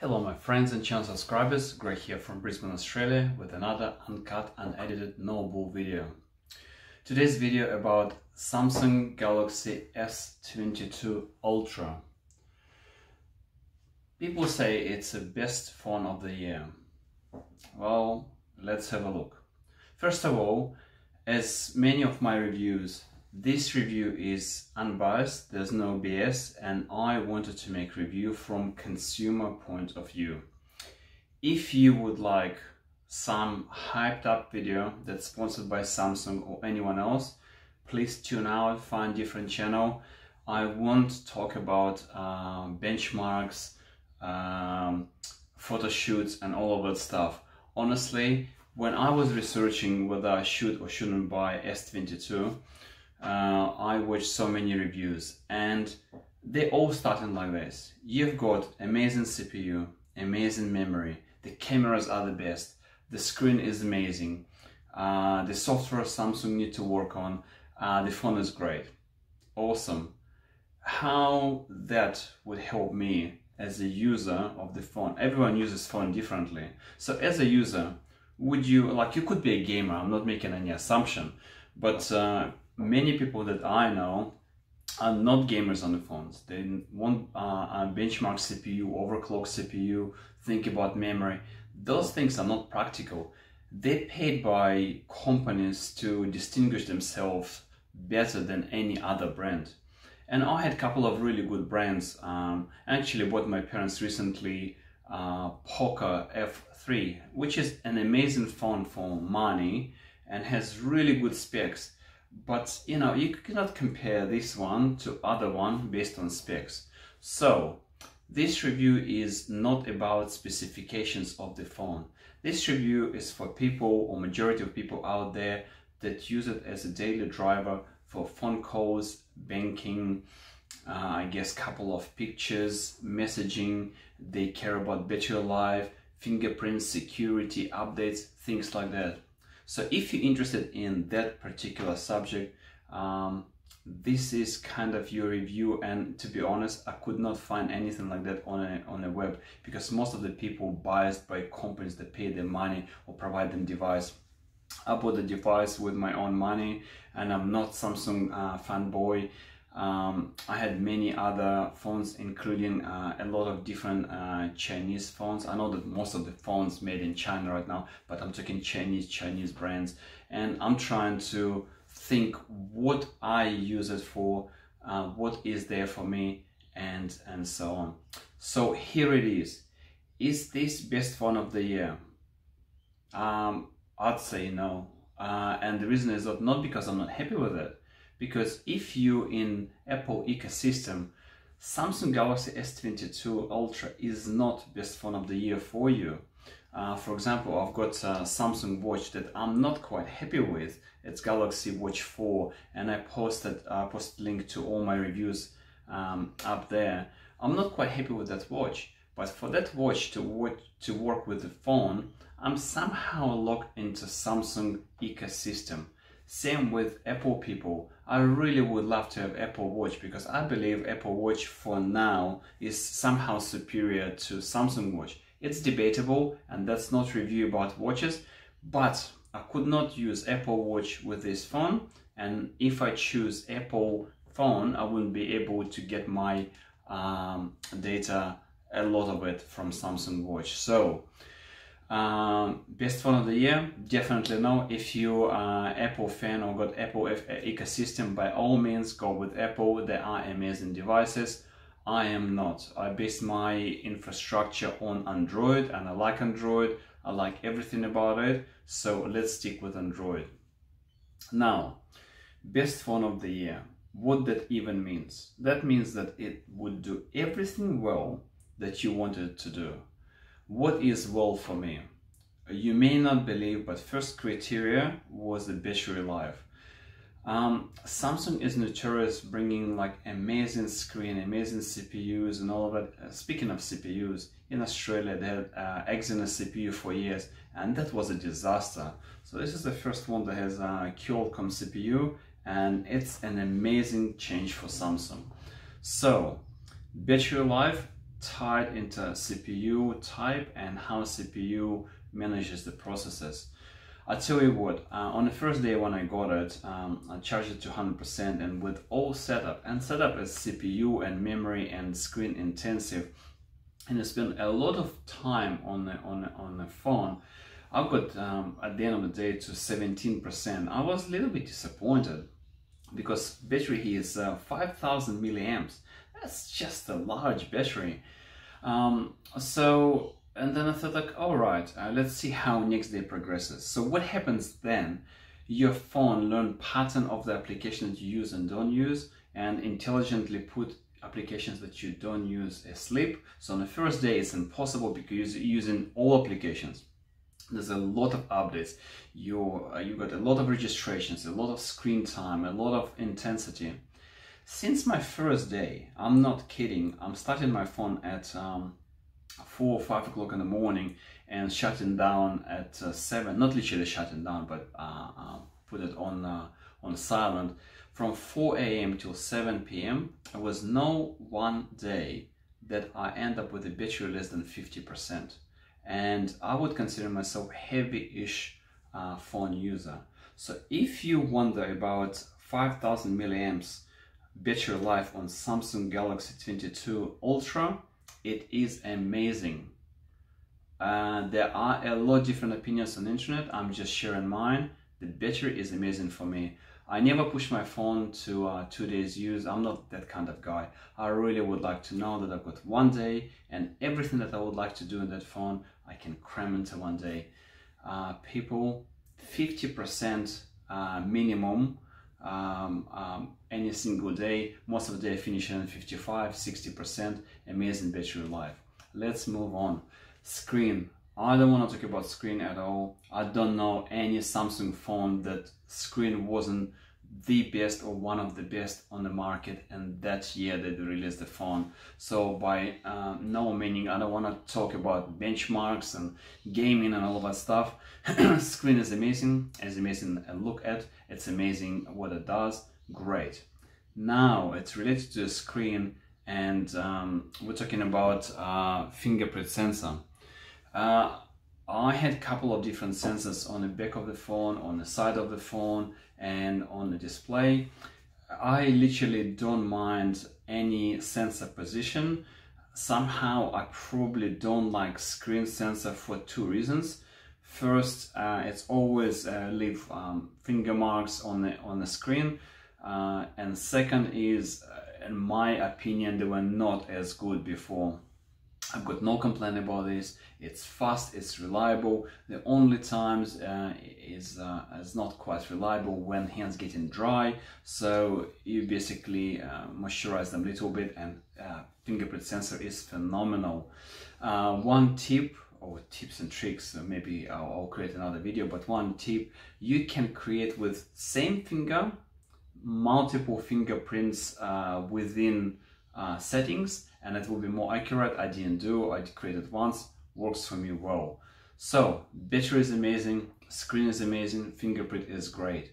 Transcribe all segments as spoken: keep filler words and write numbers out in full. Hello my friends and channel subscribers, Greg here from Brisbane, Australia with another uncut, unedited, no bull video. Today's video about Samsung Galaxy S twenty-two Ultra. People say it's the best phone of the year. Well, let's have a look. First of all, as many of my reviews, this review is unbiased, there's no B S, and I wanted to make review from consumer point of view. If you would like some hyped up video that's sponsored by Samsung or anyone else, please tune out, find different channel. I won't talk about uh, benchmarks, um, photo shoots and all of that stuff. Honestly, when I was researching whether I should or shouldn't buy S twenty-two, Uh, I watched so many reviews and they all starting like this. You've got amazing C P U, amazing memory, the cameras are the best, the screen is amazing, uh, the software Samsung need to work on, uh, the phone is great, awesome. How that would help me as a user of the phone? Everyone uses phone differently. So as a user, would you, like you could be a gamer, I'm not making any assumption, but uh, many people that I know are not gamers on the phones. They want uh, a benchmark C P U, overclock C P U, think about memory. Those things are not practical. They're paid by companies to distinguish themselves better than any other brand. And I had a couple of really good brands. Um, actually bought my parents recently uh, Poco F three, which is an amazing phone for money and has really good specs. But you know, you cannot compare this one to other one based on specs. So this review is not about specifications of the phone. This review is for people, or majority of people out there, that use it as a daily driver for phone calls, banking, uh, I guess couple of pictures, messaging. They care about battery life, fingerprint security updates, things like that. So if you're interested in that particular subject, um, this is kind of your review, and to be honest, I could not find anything like that on a, on the web, because most of the people biased by companies that pay them money or provide them device. I bought the device with my own money and I'm not Samsung uh, fanboy. Um, I had many other phones, including uh, a lot of different uh, Chinese phones. I know that most of the phones made in China right now, but I'm talking Chinese, Chinese brands. And I'm trying to think what I use it for, uh, what is there for me, and, and so on. So here it is. Is this best phone of the year? Um, I'd say no. Uh, and the reason is that not because I'm not happy with it. Because if you're in Apple ecosystem, Samsung Galaxy S twenty-two Ultra is not best phone of the year for you. Uh, for example, I've got a Samsung Watch that I'm not quite happy with. It's Galaxy Watch four, and I posted uh, posted link to all my reviews um, up there. I'm not quite happy with that watch, but for that watch to work, to work with the phone, I'm somehow locked into Samsung ecosystem. Same with Apple people. I really would love to have Apple Watch, because I believe Apple Watch for now is somehow superior to Samsung Watch. It's debatable, and that's not review about watches, but I could not use Apple Watch with this phone, and if I choose Apple phone, I wouldn't be able to get my um, data, a lot of it, from Samsung Watch. So Um, best phone of the year? Definitely no. If you are Apple fan or got Apple F ecosystem, by all means go with Apple. There are amazing devices. I am not. I base my infrastructure on Android, and I like Android. I like everything about it. So let's stick with Android. Now, best phone of the year. What that even means? That means that it would do everything well that you wanted it to do. What is well for me? You may not believe, but first criteria was the battery life. Um, Samsung is notorious bringing like amazing screen, amazing C P Us and all of that. Uh, speaking of C P Us, in Australia they had uh, Exynos C P U for years, and that was a disaster. So this is the first one that has a Qualcomm C P U, and it's an amazing change for Samsung. So battery life, tied into C P U type and how C P U manages the processes. I tell you what, uh, on the first day when I got it, um, I charged it to one hundred percent, and with all setup, and setup is C P U and memory and screen intensive, and I spent a lot of time on the, on the, on the phone. I got um, at the end of the day to seventeen percent. I was a little bit disappointed because battery here is uh, five thousand milliamps. That's just a large battery. Um, so. And then I thought, like, all right, uh, let's see how next day progresses. So what happens then? Your phone learns pattern of the application that you use and don't use, and intelligently put applications that you don't use asleep. So on the first day, it's impossible because you're using all applications. There's a lot of updates. You uh, you got a lot of registrations, a lot of screen time, a lot of intensity. Since my first day, I'm not kidding. I'm starting my phone at Um, four or five o'clock in the morning and shutting down at uh, seven, not literally shutting down, but uh, uh, put it on uh, on silent from four A M till seven P M There was no one day that I end up with a battery less than fifty percent, and I would consider myself heavy-ish uh, phone user. So if you wonder about five thousand milliamps battery life on Samsung Galaxy S twenty-two Ultra, it is amazing. Uh, there are a lot of different opinions on the internet. I'm just sharing mine. The battery is amazing for me. I never push my phone to uh, two days use. I'm not that kind of guy. I really would like to know that I've got one day, and everything that I would like to do in that phone, I can cram into one day. Uh, people, fifty percent uh, minimum. Um, um, any single day, most of the day finishing at fifty-five, sixty percent, amazing battery life. Let's move on. Screen. I don't want to talk about screen at all. I don't know any Samsung phone that screen wasn't the best or one of the best on the market, and that year they released the phone. So by uh, no meaning, I don't want to talk about benchmarks and gaming and all that stuff. Screen is amazing, it's amazing to look at, it's amazing what it does, great. Now it's related to the screen, and um, we're talking about uh, fingerprint sensor. Uh, I had a couple of different sensors on the back of the phone, on the side of the phone, and on the display. I literally don't mind any sensor position. Somehow I probably don't like screen sensor for two reasons. First, uh, it's always uh, leave um, finger marks on the, on the screen. Uh, and second is, uh, in my opinion, they were not as good before. I've got no complaint about this. It's fast, it's reliable. The only times uh, is uh, is not quite reliable when hands getting dry. So you basically uh, moisturize them a little bit, and uh, fingerprint sensor is phenomenal. Uh, one tip, or tips and tricks, maybe I'll, I'll create another video, but one tip, you can create with same finger, multiple fingerprints uh, within uh, settings, and it will be more accurate. I didn't do, I created once, works for me well. So battery is amazing, screen is amazing, fingerprint is great.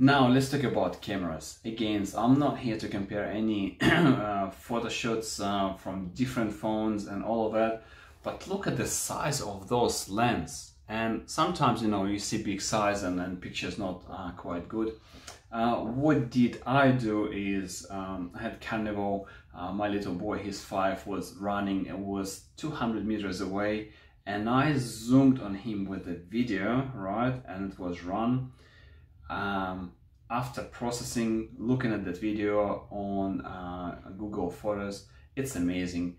Now let's talk about cameras. Again, I'm not here to compare any uh, photo shots uh, from different phones and all of that, but look at the size of those lenses. And sometimes, you know, you see big size and then pictures not uh, quite good. Uh, what did I do is, um, I had Carnival, uh, my little boy, he's five, was running and was two hundred meters away, and I zoomed on him with a video, right, and it was run. Um, after processing, looking at that video on uh, Google Photos, it's amazing.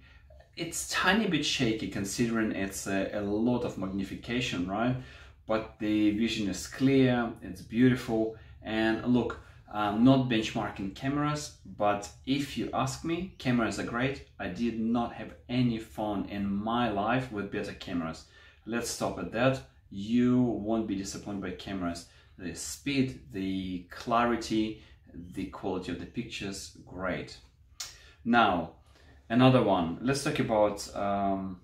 It's tiny bit shaky considering it's a, a lot of magnification, right? But the vision is clear, it's beautiful. And look, I'm not benchmarking cameras, but if you ask me, cameras are great. I did not have any phone in my life with better cameras. Let's stop at that. You won't be disappointed by cameras. The speed, the clarity, the quality of the pictures, great. Now, another one. Let's talk about um,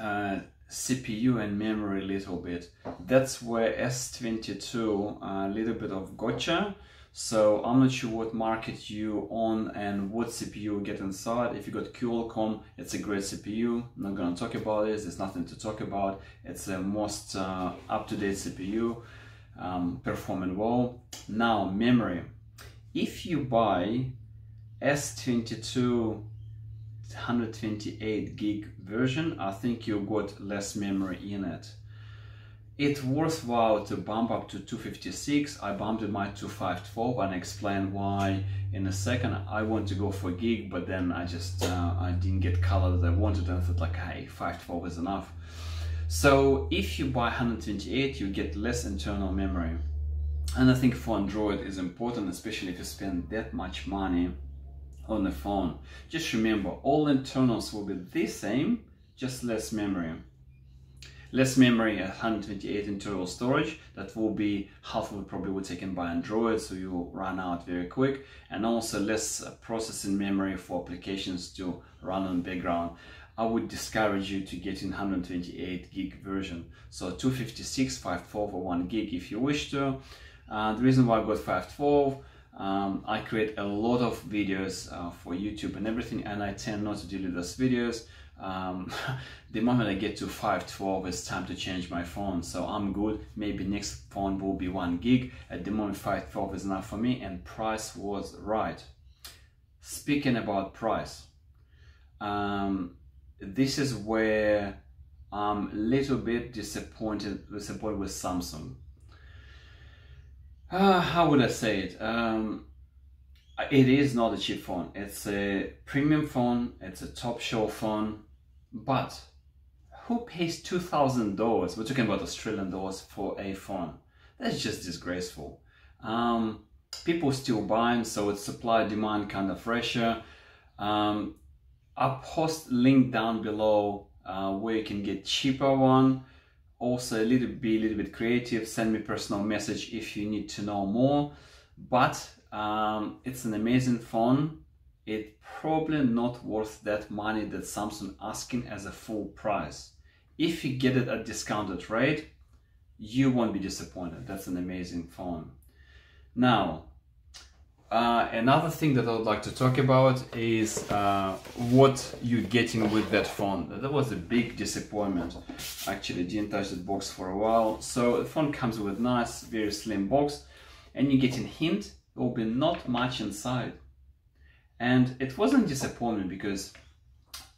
uh, C P U and memory a little bit. That's where S twenty-two, a uh, little bit of gotcha. So I'm not sure what market you on and what C P U you get inside. If you got Qualcomm, it's a great C P U. I'm not gonna talk about this. There's nothing to talk about. It's the most uh, up-to-date C P U, um, performing well. Now memory. If you buy S twenty-two one hundred twenty-eight gig version, I think you got less memory in it. It's worthwhile to bump up to two fifty-six. I bumped it my two five twelve and explain why in a second. I want to go for gig, but then I just uh, I didn't get color that I wanted, and I thought like, hey, five twelve is enough. So if you buy one hundred twenty-eight, you get less internal memory, and I think for Android is important, especially if you spend that much money on the phone. Just remember, all internals will be the same, just less memory. Less memory, one hundred twenty-eight internal storage. That will be half of it probably will taken by Android, so you will run out very quick, and also less processing memory for applications to run on background. I would discourage you to get in one hundred twenty-eight gig version. So two fifty-six, five twelve, or one gig if you wish to. Uh, the reason why I got five twelve. Um, I create a lot of videos uh, for YouTube and everything, and I tend not to delete those videos. Um, the moment I get to five twelve, it's time to change my phone, so I'm good. Maybe next phone will be one gig. At the moment, five twelve is enough for me, and price was right. Speaking about price, um, this is where I'm a little bit disappointed, disappointed with Samsung. Uh, how would I say it? Um, it is not a cheap phone. It's a premium phone. It's a top shelf phone. But who pays two thousand dollars? We're talking about Australian dollars for a phone. That's just disgraceful. Um, people still buying, so it's supply demand kind of ratio. Um, I'll post link down below uh, where you can get cheaper one. Also, a little be a little bit creative. Send me a personal message if you need to know more. But um, it's an amazing phone. It's probably not worth that money that Samsung asking as a full price. If you get it at discounted rate, you won't be disappointed. That's an amazing phone. Now, uh, another thing that I would like to talk about is uh, what you're getting with that phone. That was a big disappointment. Actually, I didn't touch that box for a while. So the phone comes with a nice, very slim box, and you get a hint there will be not much inside. And it wasn't disappointing because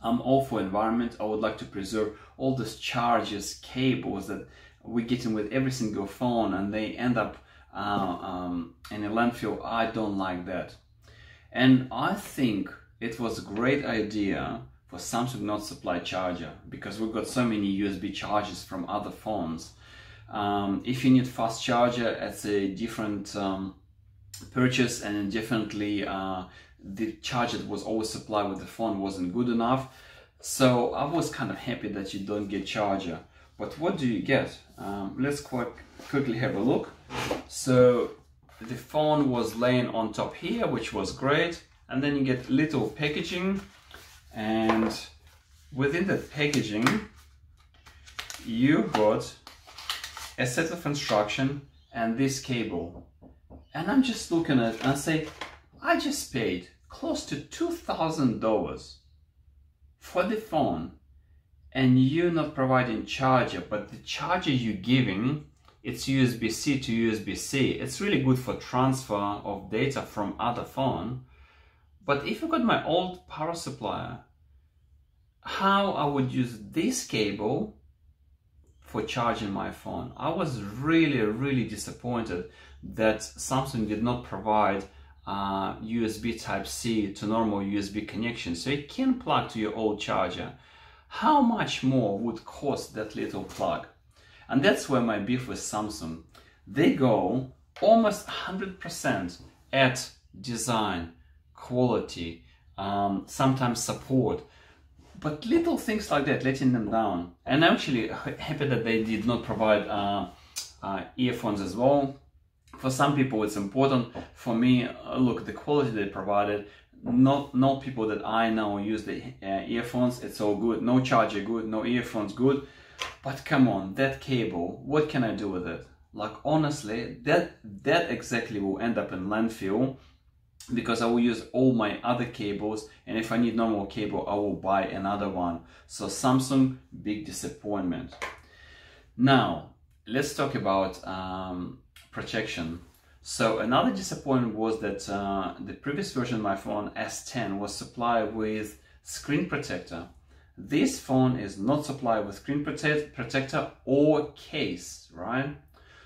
I'm all for environment. I would like to preserve all those chargers, cables that we're getting with every single phone, and they end up uh, um, in a landfill. I don't like that. And I think it was a great idea for Samsung not supply charger, because we've got so many U S B chargers from other phones. Um, if you need fast charger, it's a different um, purchase, and definitely uh, the charger that was always supplied with the phone wasn't good enough. So I was kind of happy that you don't get charger. But what do you get? Um, let's quite quickly have a look. So the phone was laying on top here, which was great, and then you get little packaging, and within that packaging you got a set of instruction and this cable. And I'm just looking at it and say, I just paid close to two thousand dollars for the phone, and you're not providing charger, but the charger you're giving, it's U S B C to U S B C. It's really good for transfer of data from other phone. But if you got my old power supplier, how I would use this cable for charging my phone. I was really, really disappointed that Samsung did not provide uh, U S B Type-C to normal U S B connection, so it can plug to your old charger. How much more would cost that little plug? And that's where my beef with Samsung. They go almost one hundred percent at design, quality, um, sometimes support. But little things like that, letting them down. And I'm actually happy that they did not provide uh, uh, earphones as well. For some people it's important. For me, uh, look, the quality they provided, not, not people that I know use the uh, earphones, it's all good. No charger good, no earphones good. But come on, that cable, what can I do with it? Like honestly, that that exactly will end up in landfill, because I will use all my other cables, and if I need no more cable, I will buy another one. So Samsung, big disappointment. Now let's talk about um, protection. So another disappointment was that uh, the previous version of my phone S ten was supplied with screen protector. This phone is not supplied with screen protect protector or case, right?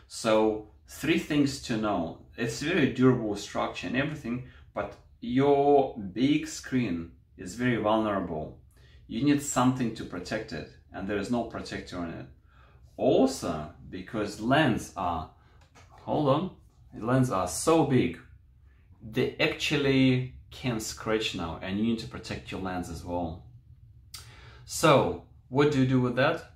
So three things to know. It's very durable structure and everything, but your big screen is very vulnerable. You need something to protect it, and there is no protector on it. Also, because lens are, hold on, lens are so big, they actually can scratch now, and you need to protect your lens as well. So what do you do with that?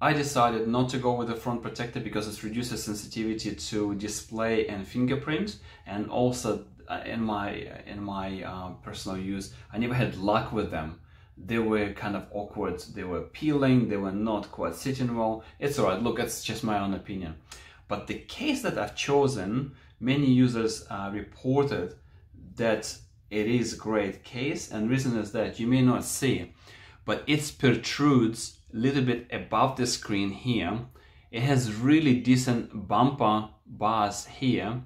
I decided not to go with the front protector because it reduces sensitivity to display and fingerprint, and also in my in my uh, personal use, I never had luck with them. They were kind of awkward, they were peeling, they were not quite sitting well. It's all right, look, it's just my own opinion. But the case that I've chosen, many users uh, reported that it is a great case, and reason is that you may not see, but it protrudes a little bit above the screen here. It has really decent bumper bars here,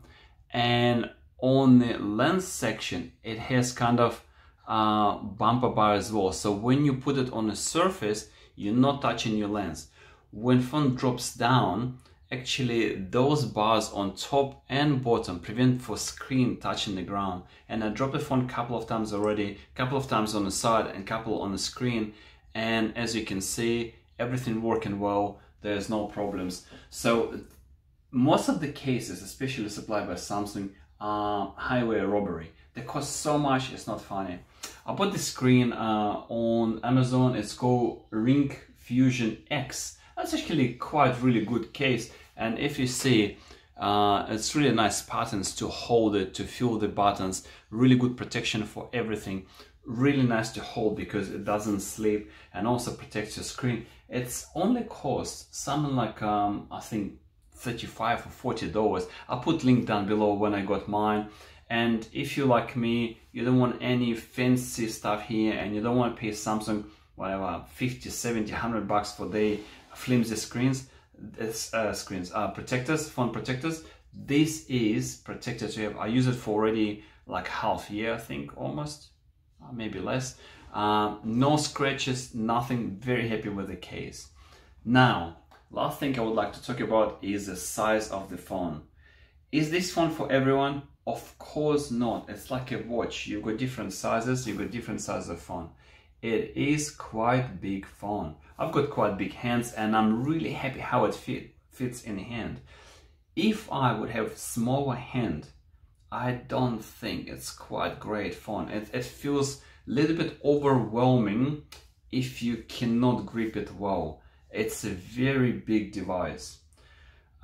and on the lens section it has kind of uh, bumper bar as well. So when you put it on a surface, you're not touching your lens. When phone drops down, actually those bars on top and bottom prevent for screen touching the ground. And I dropped the phone a couple of times already, a couple of times on the side and a couple on the screen, and as you can see, everything working well, there's no problems. So most of the cases, especially supplied by Samsung, are highway robbery. They cost so much, it's not funny. I bought this screen uh, on Amazon. It's called Ring Fusion X. That's actually quite really good case, and if you see, uh, it's really nice patterns to hold it, to feel the buttons, really good protection for everything, really nice to hold because it doesn't slip, and also protects your screen. It's only cost something like um, I think thirty-five or forty dollars. I'll put link down below when I got mine. And if you like me, you don't want any fancy stuff here, and you don't want to pay Samsung whatever fifty, seventy, a hundred bucks for day flimsy screens, this, uh, screens are uh, protectors, phone protectors. This is protector to have. I use it for already like half year, I think, almost, uh, maybe less. Uh, no scratches, nothing. Very happy with the case. Now, last thing I would like to talk about is the size of the phone. Is this phone for everyone? Of course not. It's like a watch. You've got different sizes, you've got different sizes of phone. It is quite big phone. I've got quite big hands, and I'm really happy how it fit, fits in the hand. If I would have smaller hand, I don't think it's quite great phone. It, it feels a little bit overwhelming if you cannot grip it well. It's a very big device.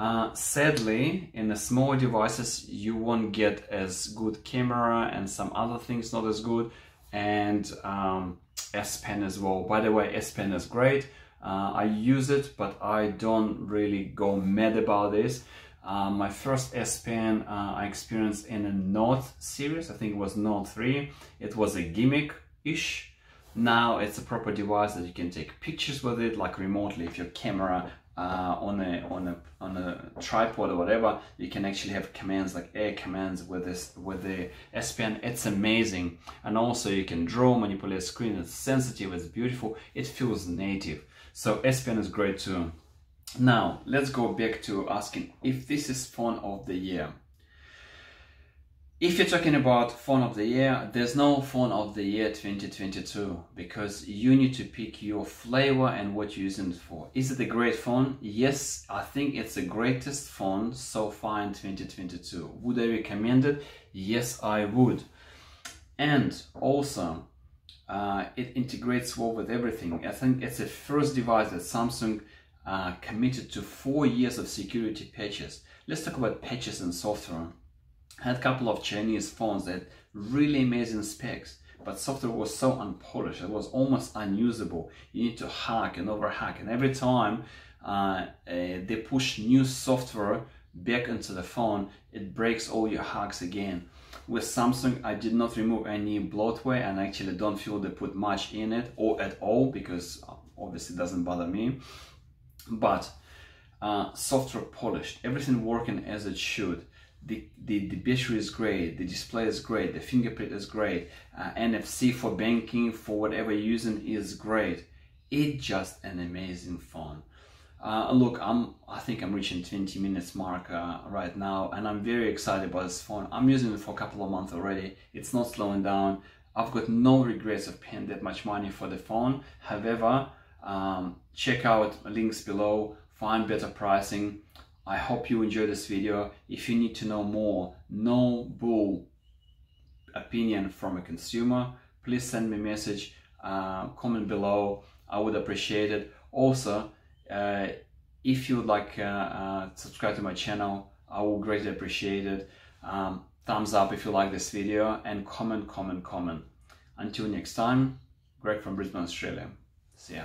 Uh, sadly, in the smaller devices, you won't get as good camera, and some other things not as good. And um, S Pen as well. By the way, S Pen is great. Uh, I use it, but I don't really go mad about this. Uh, my first S Pen uh, I experienced in a Note series. I think it was Note three. It was a gimmick-ish. Now it's a proper device that you can take pictures with it, like remotely. If your camera uh, on a on a on a tripod or whatever, you can actually have commands like air commands with this with the S Pen. It's amazing, and also you can draw, manipulate screen. It's sensitive. It's beautiful. It feels native. So S Pen is great too. Now let's go back to asking if this is phone of the year. If you're talking about phone of the year, there's no phone of the year twenty twenty-two, because you need to pick your flavor and what you're using it for. Is it a great phone? Yes, I think it's the greatest phone so far in twenty twenty-two. Would I recommend it? Yes, I would. And also, uh, it integrates well with everything. I think it's the first device that Samsung uh, committed to four years of security patches. Let's talk about patches and software. I had a couple of Chinese phones that had really amazing specs, but software was so unpolished, it was almost unusable. You need to hack and overhack, and every time uh, uh, they push new software back into the phone, it breaks all your hacks again. With Samsung, I did not remove any bloatware, and I actually don't feel they put much in it or at all, because obviously it doesn't bother me. But uh, software polished, everything working as it should. The, the, the battery is great, the display is great, the fingerprint is great, uh, N F C for banking, for whatever you're using is great. It's just an amazing phone. Uh, look, I'm, I think I'm reaching twenty minutes mark uh, right now, and I'm very excited about this phone. I'm using it for a couple of months already. It's not slowing down. I've got no regrets of paying that much money for the phone. However, um, check out links below, find better pricing. I hope you enjoyed this video. If you need to know more, no bull opinion from a consumer, please send me a message, uh, comment below. I would appreciate it. Also, uh, if you would like uh, uh, subscribe to my channel, I will greatly appreciate it. Um, thumbs up if you like this video, and comment, comment, comment. Until next time, Greg from Brisbane, Australia. See ya.